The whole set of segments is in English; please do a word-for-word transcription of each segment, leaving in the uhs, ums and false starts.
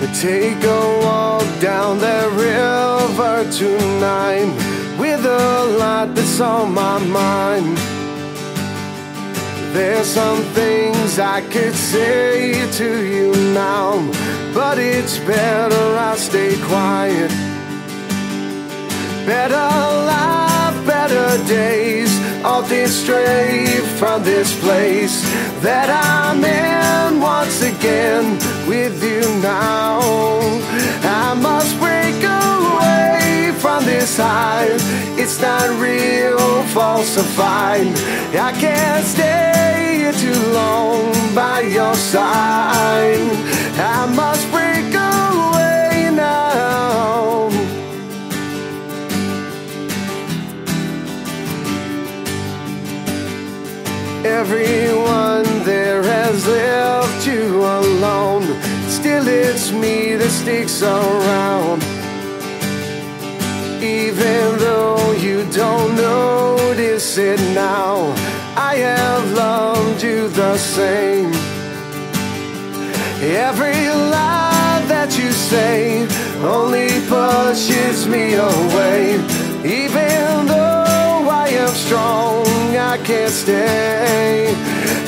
We'll take a walk down the river tonight with a lot that's on my mind. There's some things I could say to you now, but it's better I stay quiet. Better life, better days, all this straight from this place that I'm in once again with you now. I must break away from this high. It's not real, falsified. I can't stay here too long by your side. I must break away now. Everyone there has left you alone. Still it's me that sticks around. Even though you don't notice it now, I have loved you the same. Every lie that you say only pushes me away. Even though I am strong, I can't stay.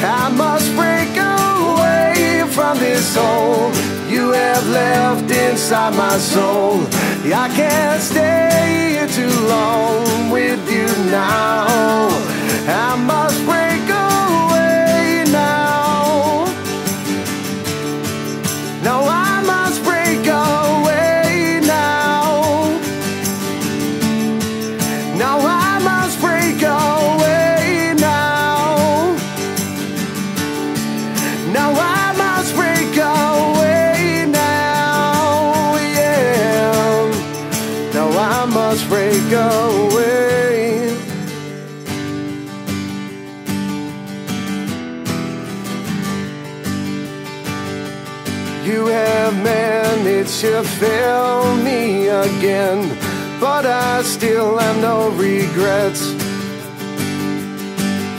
I must break away from this hole you have left inside my soul. I can't stay here too long with you now. I must break away now. No, I must break away now. No, I must break away now. No, I must break away. I must break away. You have managed to fail me again, but I still have no regrets.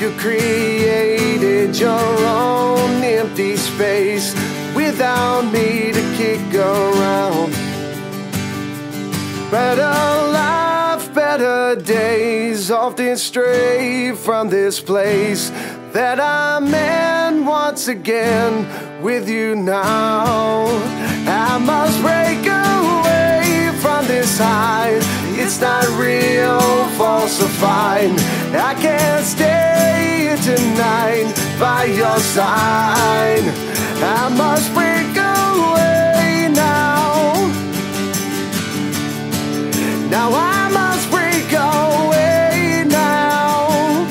You created your own empty space without me to kick around. Better life, better days, often stray from this place that I'm in once again with you now. I must break away from this high. It's not real, falsified. I can't stay here tonight by your side. I must break away now. Now I must break away now.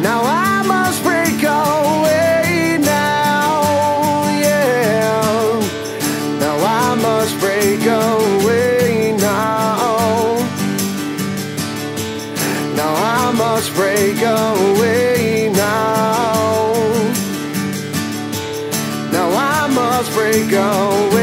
Now I must break away now, yeah. Now I must break away now. Now I must break away now. Now I must break away.